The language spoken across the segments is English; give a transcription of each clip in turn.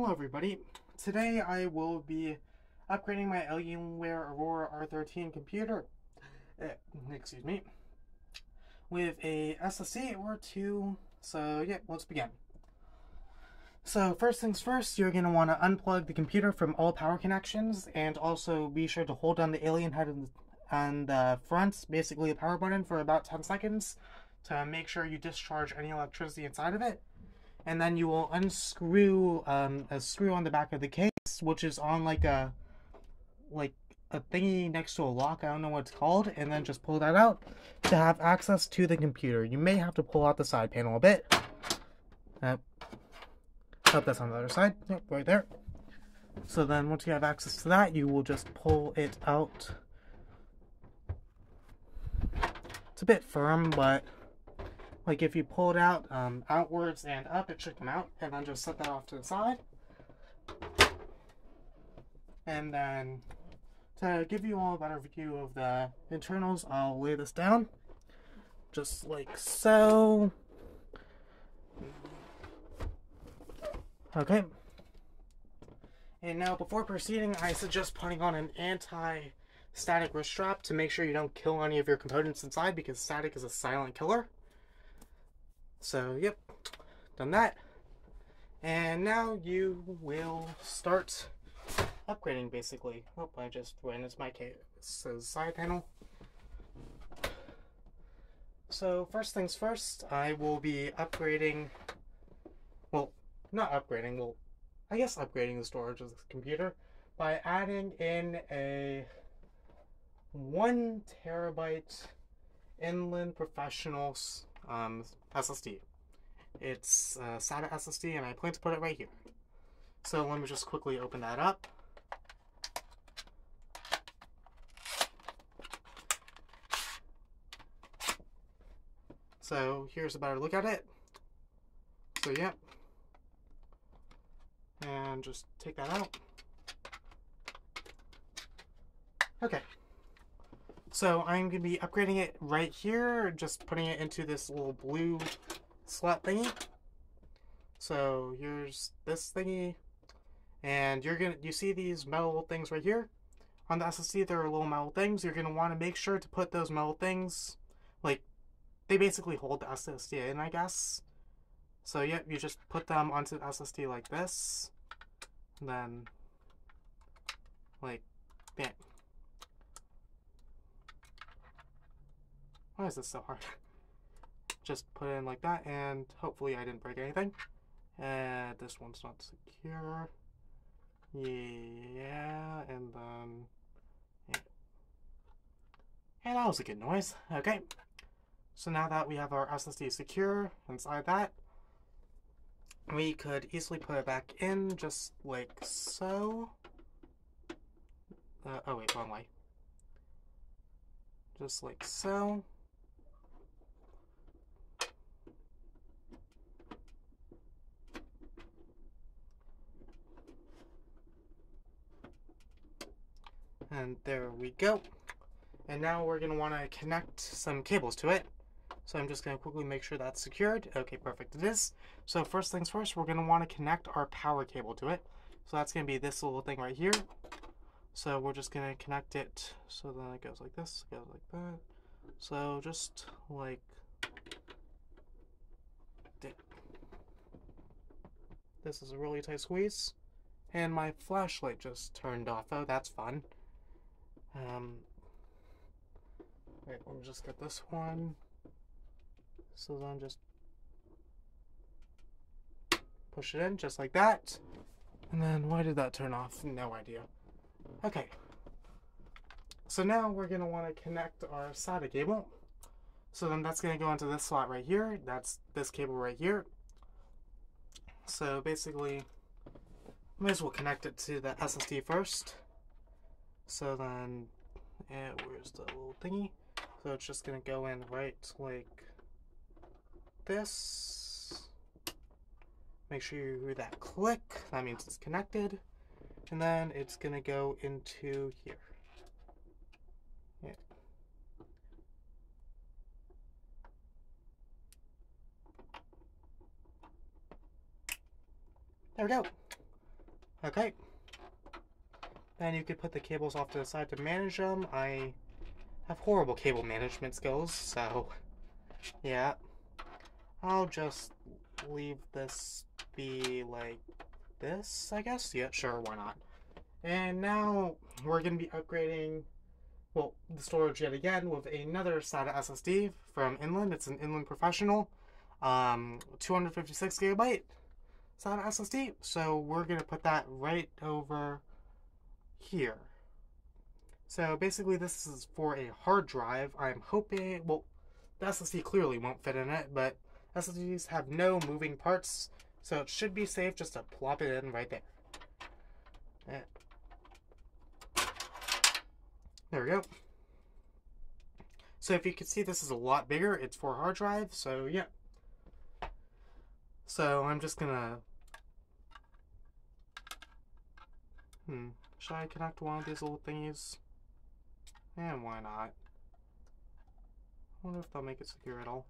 Hello everybody, today I will be upgrading my Alienware Aurora R13 computer, excuse me, with a SSD or two, so yeah, let's begin. So first things first, you're going to want to unplug the computer from all power connections, and also be sure to hold down the alien head on the front, basically the power button, for about 10 seconds to make sure you discharge any electricity inside of it. And then you will unscrew a screw on the back of the case, which is on like a thingy next to a lock. I don't know what it's called. And then just pull that out to have access to the computer. You may have to pull out the side panel a bit. Oh, that's on the other side. Yep, right there. So then once you have access to that, you will just pull it out. It's a bit firm, but... like if you pull it out outwards and up, it should come out, and then just set that off to the side. And then to give you all a better view of the internals, I'll lay this down just like so. Okay. And now before proceeding, I suggest putting on an anti-static wrist strap to make sure you don't kill any of your components inside, because static is a silent killer. So, yep, done that. And now you will start upgrading, basically. Oh, I just ran into my case. So, side panel. So, first things first, I will be upgrading... well, not upgrading, well, I guess upgrading the storage of this computer by adding in a 1 terabyte Inland Professional SSD. It's SATA SSD, and I plan to put it right here. So let me just quickly open that up. So here's a better look at it. So yeah, and just take that out. Okay. So I'm going to be upgrading it right here, just putting it into this little blue slot thingy. So here's this thingy, and you see these metal things right here? On the SSD there are little metal things. You're going to want to make sure to put those metal things, like, they basically hold the SSD in, I guess. So yeah, you just put them onto the SSD like this, and then, like, bam. Why is this so hard? Just put it in like that, and hopefully I didn't break anything. This one's not secure. Yeah, and then... yeah. And that was a good noise. Okay. So now that we have our SSD secure inside that, we could easily put it back in just like so. Oh wait, wrong way. Just like so. And there we go. And now we're going to want to connect some cables to it. So I'm just going to quickly make sure that's secured. Okay, perfect, it is. So first things first, we're going to want to connect our power cable to it. So that's going to be this little thing right here. So we're just going to connect it. So then it goes like this, it goes like that. So just like this is a really tight squeeze. And my flashlight just turned off. Oh, that's fun. Wait, let me just get this one. So then just push it in just like that. And then why did that turn off? No idea. Okay. So now we're going to want to connect our SATA cable. So then that's going to go into this slot right here. That's this cable right here. So basically, might as well connect it to the SSD first. So then, where's the little thingy? So it's just gonna go in right like this. Make sure you hear that click. That means it's connected. And then it's gonna go into here. Yeah. There we go. Okay. Then you could put the cables off to the side to manage them. I have horrible cable management skills, so yeah. I'll just leave this be like this, I guess? Yeah, sure, why not? And now we're going to be upgrading, well, the storage yet again with another SATA SSD from Inland. It's an Inland Professional, 256 GB SATA SSD. So we're going to put that right over here. So basically this is for a hard drive. I'm hoping, well, the SSD clearly won't fit in it, but SSDs have no moving parts, so it should be safe just to plop it in right there. Yeah. There we go. So if you can see, this is a lot bigger. It's for a hard drive, so yeah. So I'm just gonna... Should I connect one of these little thingies? Yeah, why not? I wonder if they'll make it secure at all.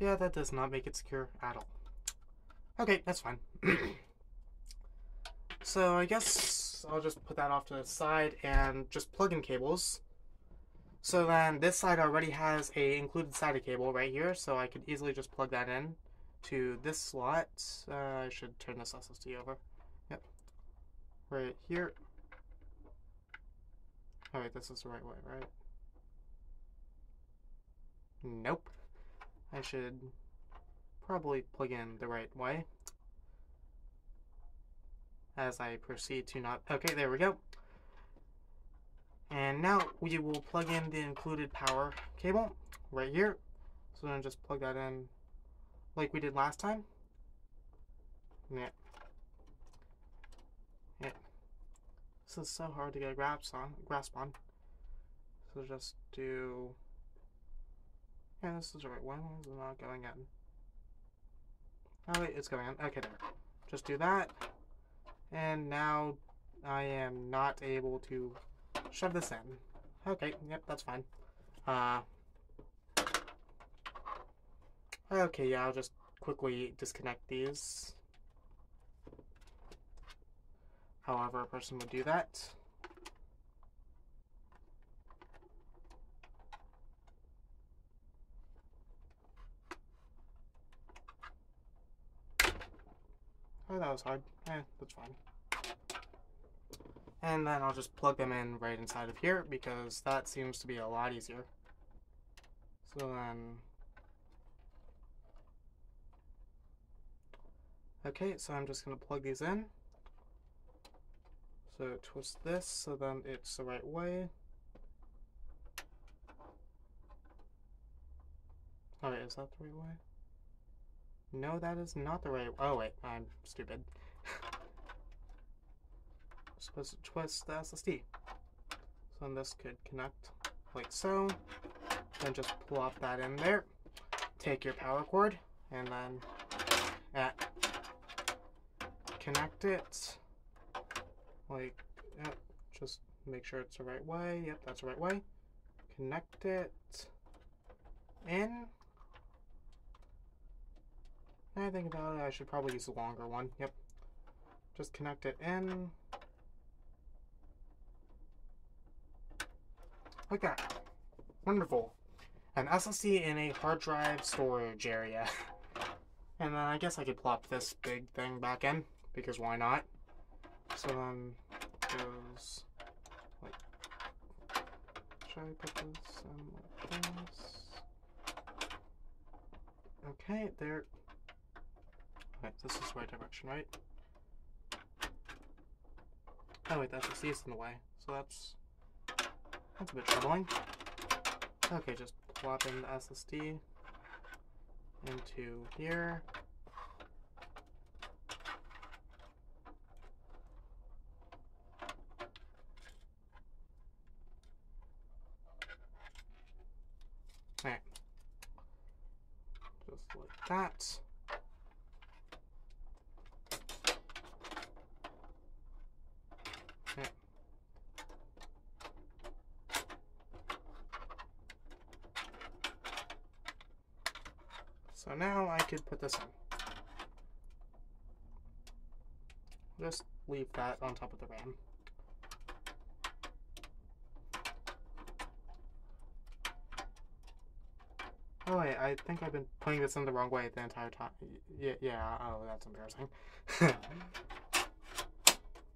Yeah, that does not make it secure at all. Okay, that's fine. So I guess I'll just put that off to the side and just plug in cables. So then this side already has a included SATA cable right here, so I could easily just plug that in to this slot. I should turn this SSD over. Yep. Right here. Alright, this is the right way, right? Nope. I should probably plug in the right way as I proceed to not... Okay, there we go. And now we will plug in the included power cable right here. So then just plug that in like we did last time. Yeah. Yeah. This is so hard to get a grasp on. So just do... Yeah, this is the right one. It's not going in. Oh, wait, it's going in. Okay, there. Just do that. And now I am not able to shove this in. Okay, yep, that's fine. Okay, yeah, I'll just quickly disconnect these. However a person would do that. Oh, that was hard. Eh, that's fine. And then I'll just plug them in right inside of here because that seems to be a lot easier. So then... Okay, so I'm just going to plug these in. So twist this so then it's the right way. Alright, is that the right way? No, that is not the right... Oh, wait. I'm stupid. I'm supposed to twist the SSD. So then this could connect like so. Then just plop that in there. Take your power cord. And then connect it. Like, just make sure it's the right way. Yep, that's the right way. Connect it in. I think about it, I should probably use a longer one. Yep. Just connect it in. Like that. Wonderful. An SSD in a hard drive storage area. And then I guess I could plop this big thing back in, because why not? So then it goes like... Should I put this in like this? Okay, there... Right, this is the right direction, right? Oh wait, that's the in the way, so that's a bit troubling. Okay, just plop in the SSD into here. All right, just like that. So now I could put this in. Just leave that on top of the RAM. Oh wait, I think I've been putting this in the wrong way the entire time. Yeah, oh, that's embarrassing.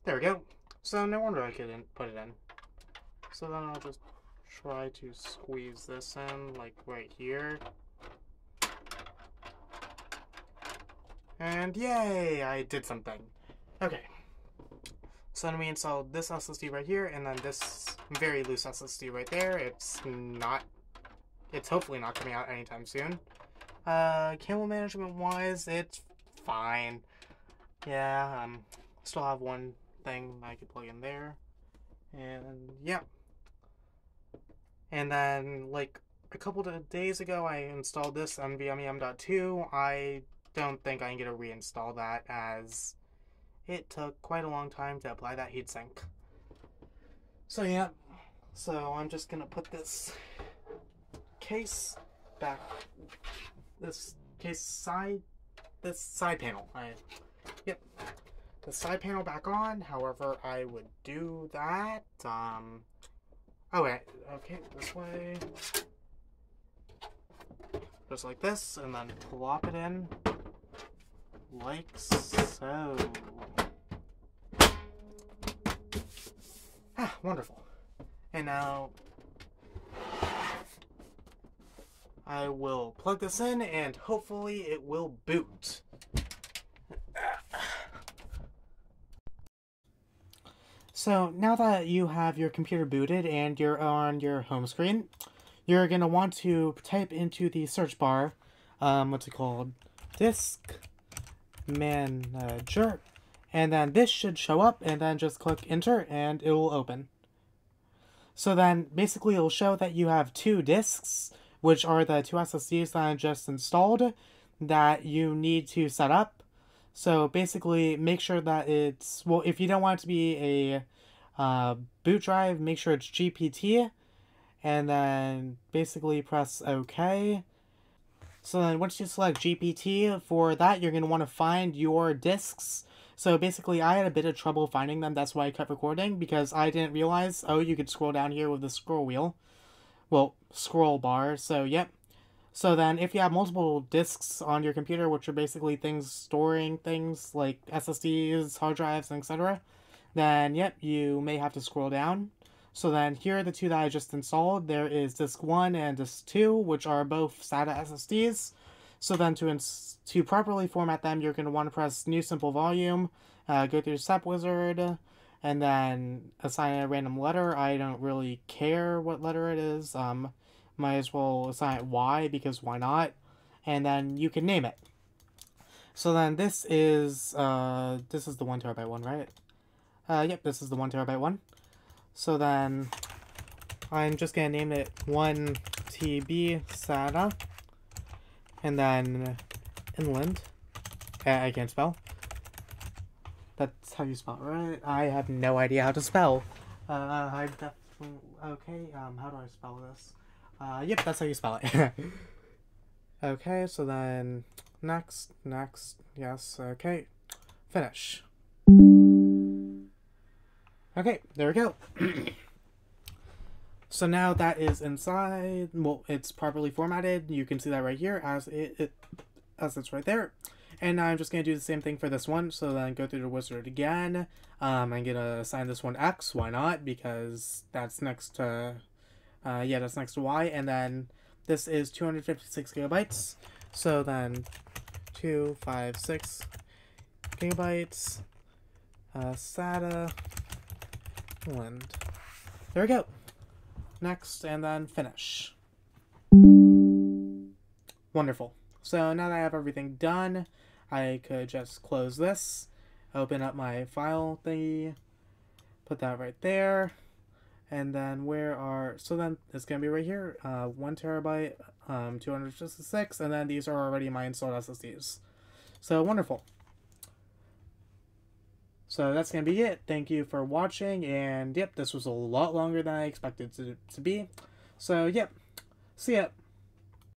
There we go. So no wonder I couldn't put it in. So then I'll just try to squeeze this in, like right here. And yay, I did something. Okay. So then we installed this SSD right here, and then this very loose SSD right there. It's hopefully not coming out anytime soon. Cable management-wise, it's fine. Yeah, still have one thing I could plug in there. And, yeah. And then, like, a couple of days ago, I installed this on NVMe.2. I don't think I'm going to reinstall that, as it took quite a long time to apply that heatsink. So, yeah. So, I'm just going to put this case back, the side panel back on. However, I would do that, oh wait, okay, this way, just like this, and then plop it in, like so. Ah, wonderful. And now I will plug this in, and hopefully it will boot. So now that you have your computer booted and you're on your home screen, you're going to want to type into the search bar, what's it called? Disk Manager. And then this should show up, and then just click enter and it will open. So then basically it'll show that you have two disks, which are the two SSDs that I just installed, that you need to set up. So basically, make sure that it's, well, if you don't want it to be a boot drive, make sure it's GPT, and then basically press OK. So then once you select GPT, for that, you're going to want to find your disks. So basically, I had a bit of trouble finding them, that's why I kept recording, because I didn't realize, oh, you could scroll down here with the scroll wheel. Well, scroll bar, so yep. So then if you have multiple disks on your computer, which are basically things storing things like SSDs, hard drives, etc., then yep, you may have to scroll down. So then here are the two that I just installed. There is disk 1 and disk 2, which are both SATA SSDs. So then to properly format them, you're going to want to press new simple volume, go through step wizard, and then assign a random letter. I don't really care what letter it is. Might as well assign it Y, because why not? And then you can name it. So then this is the 1TB one, right? Yep, this is the 1TB one. So then I'm just gonna name it 1TB SATA, and then Inland. I can't spell. That's how you spell it, right? I have no idea how to spell. How do I spell this? Yep, that's how you spell it. Okay, so then next, yes, okay, finish. Okay, there we go. So now that is inside. Well, it's properly formatted. You can see that right here as it's right there. And now I'm just going to do the same thing for this one. So then go through the wizard again. I'm going to assign this one X. Why not? Because that's next to, that's next to Y. And then this is 256 gigabytes. So then 256 gigabytes. SATA. And there we go. Next, and then finish. Wonderful. So now that I have everything done, I could just close this, open up my file thingy, put that right there, and then so then it's going to be right here, 1TB, 256, and then these are already my installed SSDs. So wonderful. So that's going to be it. Thank you for watching, and yep, this was a lot longer than I expected to be. So yep, see ya.